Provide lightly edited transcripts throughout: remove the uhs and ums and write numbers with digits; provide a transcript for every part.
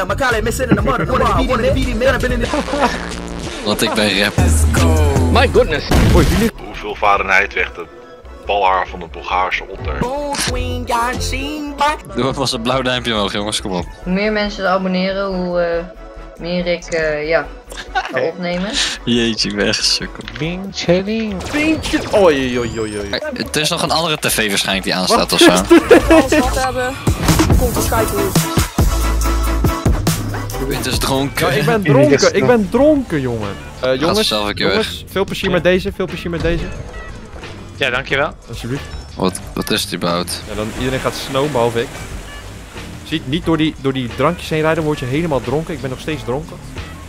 Atlanta, Macaulay, missing in the murder. Wanna be in the... Wat ik bij rap. My goodness. Hoeveel varenheid werd het balhaar van de Bulgaarse otter? Doe even een blauw duimpje omhoog, jongens, kom op. Hoe meer mensen abonneren, hoe meer ik, ja, ga opnemen. Jeetje, weg, sukkel. Bintje, bintje. Oei, oei, oei, oei. Er is nog een andere tv waarschijnlijk die aanstaat ofzo. Als we wat hebben, komt de Skype op. Het is dronken. Ja, ik ben dronken, jongen. Jongens, veel plezier met deze, Ja, dankjewel. Alsjeblieft. Wat is die bout? Ja, dan iedereen gaat snow, behalve ik. Ziet, niet door die drankjes heen rijden, word je helemaal dronken. Ik ben nog steeds dronken.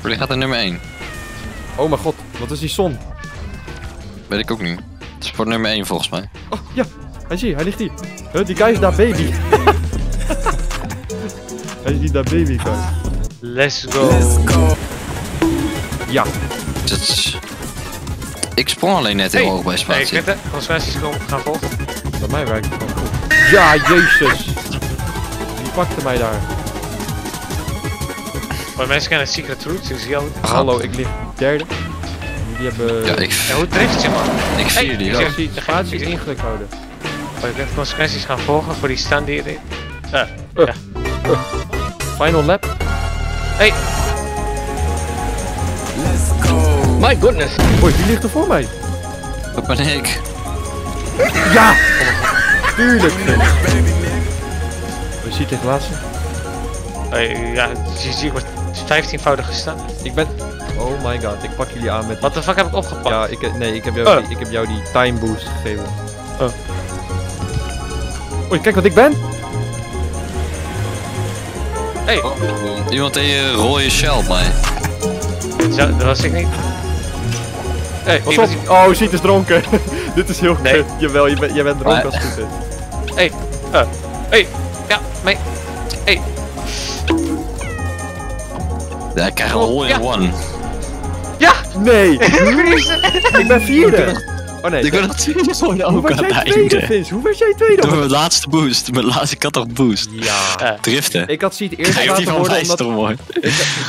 Jullie gaat naar nummer 1. Oh mijn god, wat is die zon? Weet ik ook niet. Het is voor nummer 1 volgens mij. Oh, ja. Hij ligt hier. Huh, die guy is daar baby. Hij is niet daar baby, guy. Let's go. Ja. Ik sprong alleen net heel hoog bij spatie. Nee, transversies gaan volgen. Bij mij werkt het gewoon goed. Ja, jezus. Wie pakte mij daar? Maar mensen kennen Secret Roots, ik zie al. Hallo, ik lig derde. Jullie hebben... Ja, hoe drift je, man? Ik zie jullie, ja. Die spaties ingelijk houden. Maar ik ben consequenties gaan volgen voor die stand die je ja. Final lap. Hey! Let's go! My goodness! Oei, wie ligt er voor mij? Dat ben ik. Ja! Tuurlijk! We zien het laatste. Ja, je wordt 15-voudig gestaan. Ik ben... Oh my god, ik pak jullie aan met... Wat de fuck heb ik opgepakt? Ja, ik heb jou die time boost gegeven. Oei, kijk wat ik ben! Hey! Oh, iemand in je rode shell op mij. Zo, dat was ik niet. Hey, wat op? Oh, Ziet is dronken. Dit is heel goed. Jawel, jij bent dronken als het goed is. Hey! Hey! Ja, mij! Hey! Ja, ik krijg een hole in one. Ja! Nee! Ik ben vierde! Oh nee. Ik ben nog tweede voor jou. Hoe werd jij tweede? Door mijn laatste boost. Ik had toch boost. Ja. Driften. Ik had Ziet eerst laten worden omdat...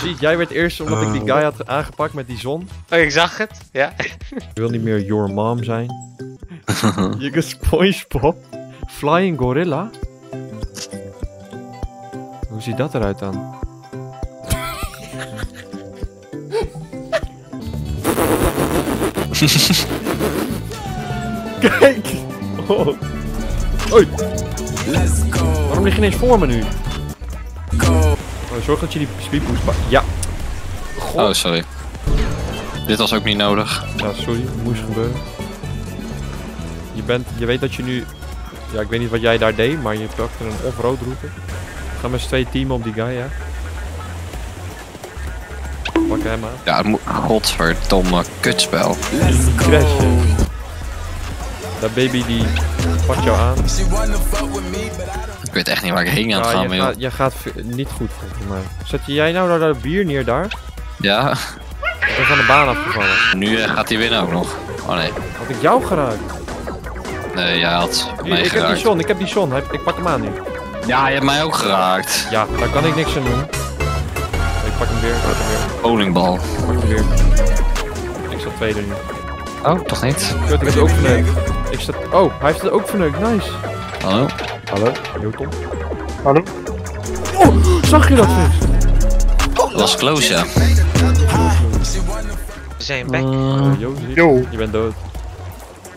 Ziet, jij werd eerst omdat ik die guy had aangepakt met die zon. Oh, ik zag het. Ja. Ik wil niet meer your mom zijn. Je kunt SpongeBob. Flying Gorilla. Hoe ziet dat eruit dan? Kijk! Oh. Oei! Let's go! Waarom lig je ineens voor me nu? Go! Oh, zorg dat je die speedboost pakt. Ja! God. Oh, sorry. Dit was ook niet nodig. Ja, sorry. Moest gebeuren. Je weet dat je nu... Ja, ik weet niet wat jij daar deed, maar je pakte een off-road route. We gaan met z'n twee teamen op die guy, ja. Pak hem aan. Ja, het moet... Godverdomme kutspel. Let's go! Crashen. Dat baby die pakt jou aan. Ik weet echt niet waar ik heen aan het gaan, joh. Jij gaat niet goed volgens mij. Zet jij nou dat bier neer daar? Ja. Ik ben van de baan afgevallen. Nu gaat hij winnen ook nog. Oh nee. Had ik jou geraakt? Nee, jij had mij geraakt. Ik heb die zon. Ik pak hem aan nu. Ja, je hebt mij ook geraakt. Ja, daar kan ik niks aan doen. Ik pak hem weer. Bowlingbal. Ik pak hem weer. Ik zat tweede nu. Oh, toch niet? Ik heb het ook verneukt. Oh, hij heeft het ook verneukt. Nice. Hallo. Hallo. Hallo, Tom. Hallo. Oh, zag je dat vis? Dat was close, ja. We zijn back. Yo. Je bent dood.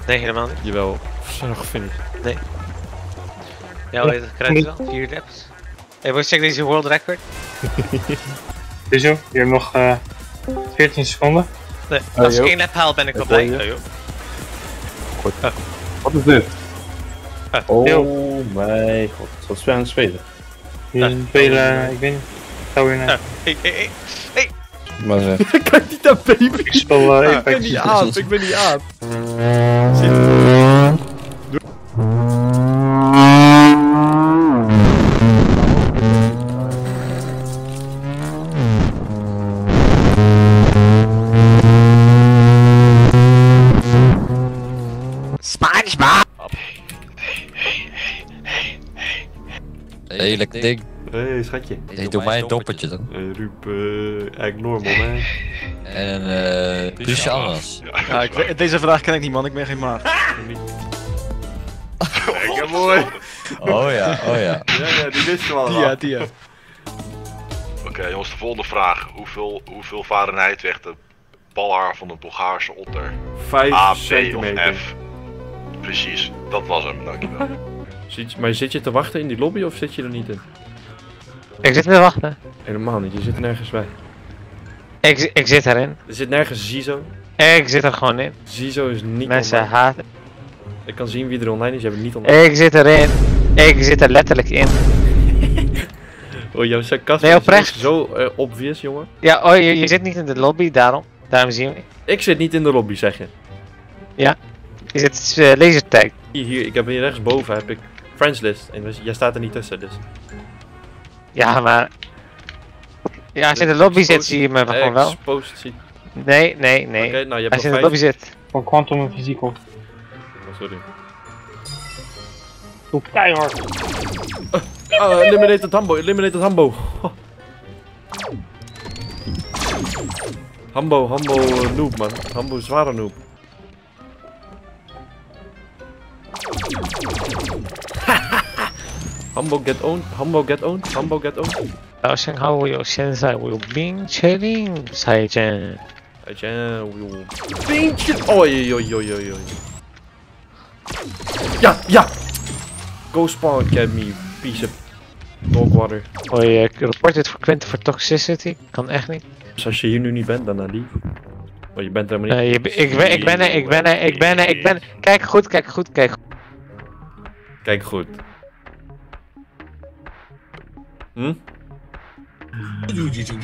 Nee, helemaal niet. Jawel. We zijn nog gefinished. Nee. Ja, dat krijg je wel. 4 laps. Hey, wil je checken deze world record? Dus joh, je hebt nog 14 seconden. Nee, als ik 1 lap haal ben ik wel blij. Goed. Wat is dit? Oh mijn god, wat zijn we aan het spelen? Spelen, ik weet niet. Ga weer naar. Hey. Maar zeg. Kijk niet naar baby. Ik speel ik ben die aap, Zit. Hey, lekker ding. Hé, hey, schatje. Hey, doe mij een doppertje dan. Ruup, eigenlijk normal, hè. En Bruce Annas. Ja, deze vraag ken ik niet, man. Ik ben geen maag. Lekker mooi. Oh ja, oh ja. Ja, die wist je wel. Ja. Oké, jongens, de volgende vraag. Hoeveel Fahrenheit weegt de balhaar van een Bulgaarse otter? 5 A, B centimeter. Of F? Precies, dat was hem, dankjewel. Maar zit je te wachten in die lobby of zit je er niet in? Ik zit te wachten. Helemaal niet, je zit nergens bij. Ik zit erin. Er zit nergens Zizo. Ik zit er gewoon in. Zizo is niet mensen online. Haten. Ik kan zien wie er online is, jij bent niet online. Ik zit erin. Ik zit er letterlijk in. Oh, jouw sarcasme is zo obvious, jongen. Ja, oh, je zit niet in de lobby, daarom zien we. Ik zit niet in de lobby, zeg je. Ja. Is het laser tag? Hier, ik heb hier rechtsboven heb ik friends list en jij staat er niet tussen, dus. Ja, maar. Ja, als je in de lobby zit, zie je me gewoon wel. Nee. Okay, nou, je hebt als je in de lobby zit. Van Quantum en fysiek op. Oh, sorry. Doe keihard. Oh, eliminated Hambo, eliminated Hambo. Oh. Hambo noob, man. Hambo zware noob. Hambo get owned. How will Sensei will be chilling, Saiyan. Saiyan will be chilling. Oi. Ja! Go spawn, get me, piece of dog water. Oi, ik report dit voor Quentin voor toxicity. Kan echt niet. Dus als je hier nu niet bent, dan lief. Oh, je bent er helemaal niet. Ik ben er. Kijk goed. Kijk goed. Hm? Another team.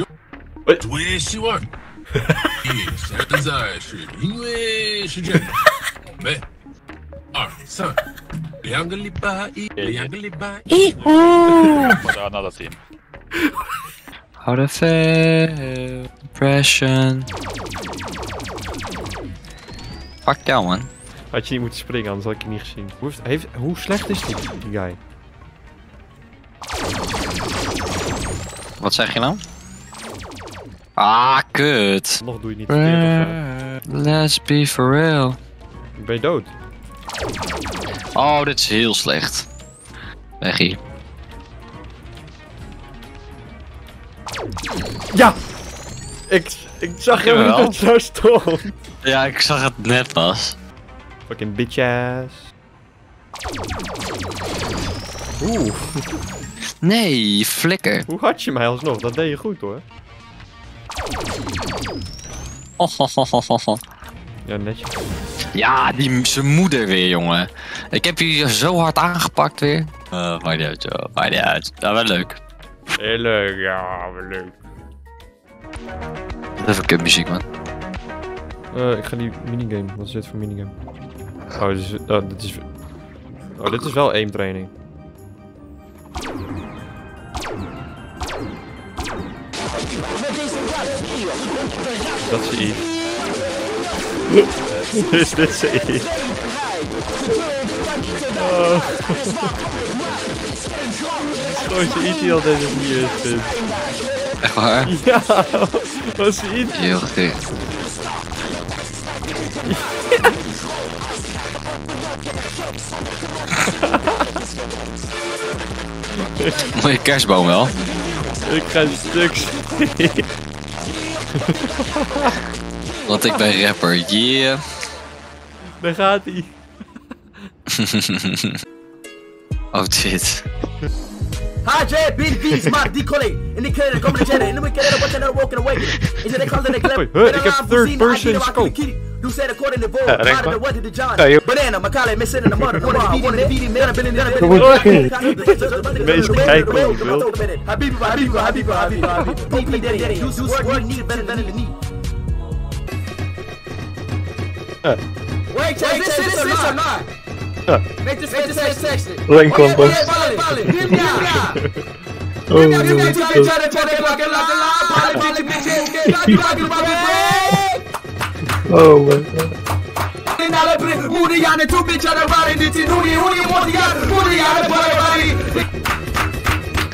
How to fail. Impression. Fuck that one. Had je niet moeten springen, anders had ik je niet gezien. Hoe slecht is die guy? Wat zeg je nou? Ah, kut. Nog doe je niet verkeerd. Let's be for real. Ik ben dood. Oh, dit is heel slecht. Weg hier. Ja! Ik zag hem niet dat zo stond. Ja, ik zag het net pas. Fucking bitches. Oeh. Nee, flikker. Hoe had je mij alsnog? Dat deed je goed hoor. Oh. Ja, netjes. Ja, zijn moeder weer, jongen. Ik heb je zo hard aangepakt weer. Maakt niet uit, joh. Maakt niet uit. Ja, wel leuk. Heel leuk, ja, wel leuk. Even kutmuziek, man. Ik ga die minigame. Wat is dit voor minigame? Oh, dit is wel aim training. Dat is iets. Dit is iets. Oh. Zoals je iets al deze manier is. Echt waar? Ja, wat is iets? Heel goed. Mooie kerstboom wel. Ik ga stuks. Want ik ben rapper, yeah. Daar gaat ie. Oh shit. HJ, BB, Smart, Decollé. In de kleren, kom de jaren. In de kleren, wat je nou walking away. Is het een kant in de klep? Ik heb third person scope. Do said according to Bob, out of the weather to John. Banana, Macaulay, missing in the mud. Oh man.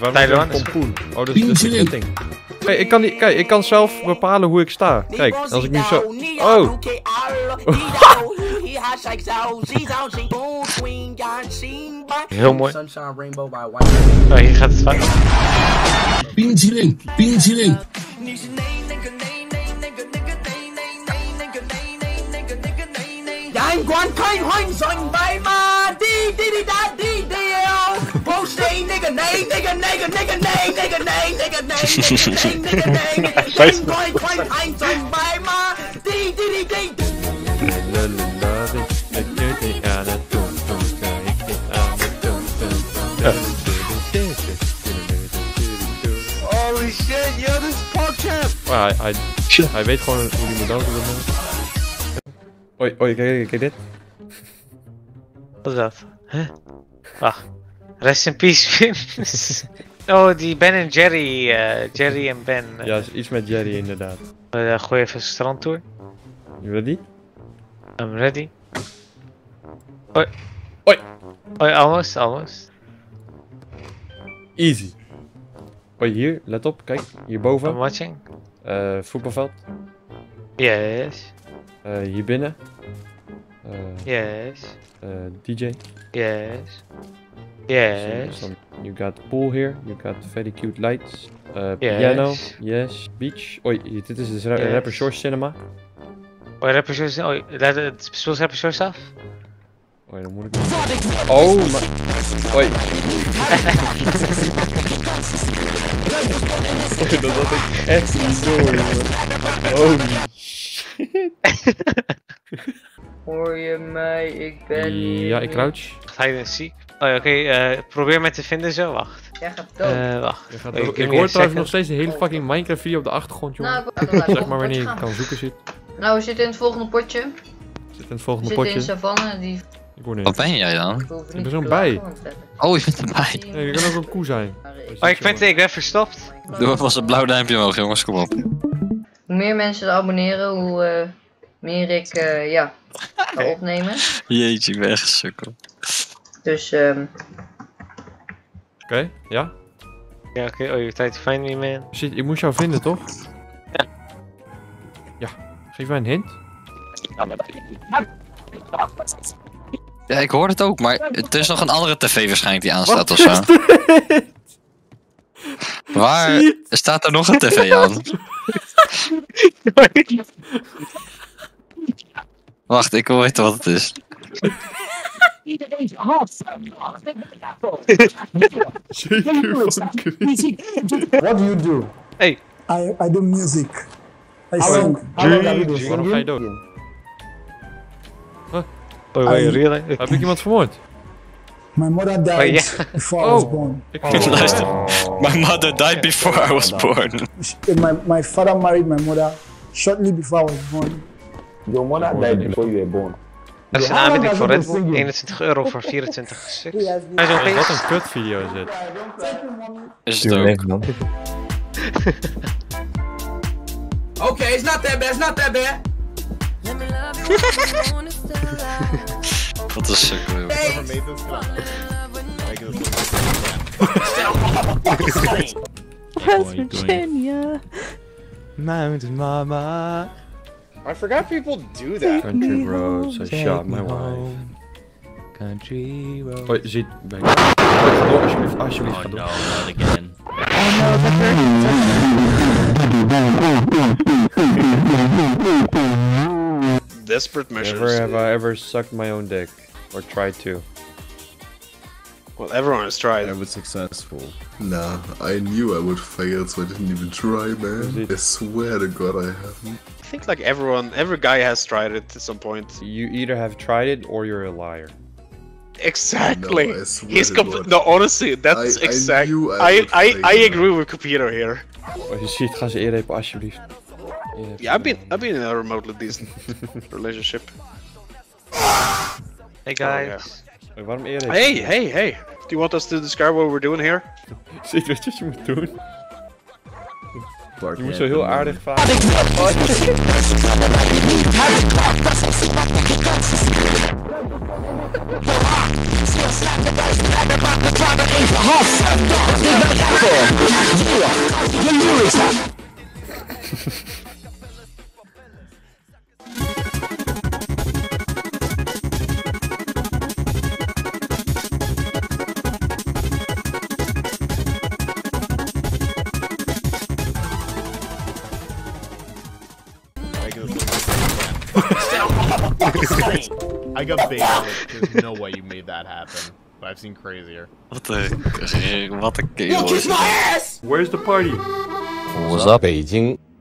Waarom is het pompoen? Oh, dat is de ketting. Kijk, ik kan zelf bepalen hoe ik sta. Kijk, als ik nu zo... Oh! Heel mooi. Oh, hier gaat het fout. Pinseling, pinseling. Nee, nigga, nigga, nigga, nee, nigga, nee, nigga, nee, nigga, nee, nigga, Rest in peace, Wim. Oh, die Ben en Jerry. Jerry en Ben. Ja, iets met Jerry inderdaad. Gooi even strandtoer. You ready? I'm ready. Oi. Oi. Oi, almost, almost. Easy. Oi, hier, let op, kijk. Hierboven. I'm watching. Voetbalveld. Yes. Hier binnen. Yes. DJ. Yes. Yes. So you got pool here. You got very cute lights. Yes. Piano. Yes. Beach. Oh, dit is dus Rapper Shores Cinema. Oh, Rapper Shores. Oh, speelt Rapper Shores af? Oh, dan moet ik. Oh, maar. Oei. Dat had ik echt niet door, jongen. Oh, shit. Hoor je mij? Ik ben hier. Ja, ik crouch. Ga je dan ziek? Oh, oké, probeer me te vinden zo, wacht. Jij gaat dood. Wacht. Gaat dood. Ik hoor trouwens nog steeds de hele fucking Minecraft video op de achtergrond, jongen. Nou, zeg maar wanneer je kan zoeken zit. Nou, we zitten in het volgende potje. We zitten in savanne die... Ik hoor niks. Wat ben jij dan? Ik ben zo'n bij. Oh, je bent erbij. Nee, je kan ook een koe zijn. Oh, ik ben verstopt. Doe even als een blauw duimpje omhoog, jongens, kom op. Hoe meer mensen er abonneren, hoe meer ik, ga opnemen. Jeetje, ik ben echt sukkel. Dus Oké, ja? Ja, oké, oh, je tijd find me, man. Shit, ik moest jou vinden, toch? Ja. Ja, geef mij een hint. Ja, ik hoor het ook, maar er is nog een andere tv waarschijnlijk die aanstaat of zo. Waar staat er nog een tv aan? Wacht, ik wil weten wat het is. Iedereen's hart. What do you do? Hey. I do music. I sing. Waarom ga je dood? Heb ik iemand vermoord? My mother died before I was born. Luister. My mother died before I was born. My father married my mother shortly before I was born. Your mother died before you were born. Er is een aanbieding voor Red Bull, €21 voor 24 stuks. Wat een kut video is dit. Is het ook? Oké, it's not that bad, it's not that bad. Wat een sukkel, joh. West Virginia. Mountain mama. I forgot people do that. Country roads, I shot my wife. Country roads. Oh, ziet. Alsjeblieft, alsjeblieft. Oh, no, not again. Oh, no, the bird. Desperate measures. Never have I ever sucked my own dick. Or tried to. Well, everyone has tried. I was successful. Nah, I knew I would fail, so I didn't even try, man. I swear to God, I haven't. I think like every guy has tried it at some point. You either have tried it or you're a liar. Exactly. No, I swear no, honestly, that's exactly. I agree with computer here. You see, ga ze eerder even alsjeblieft. Yeah, I've been in a remotely decent relationship. Hey guys. Wait, waarom eerder? Hey. Do you want us to describe what we're doing here? Zie je wat je moet doen? Je moet zo heel aardig varen. I got baited. There's no way you made that happen. But I've seen crazier. What a game. Yo, kiss my ass! Where's the party? What's up, Beijing?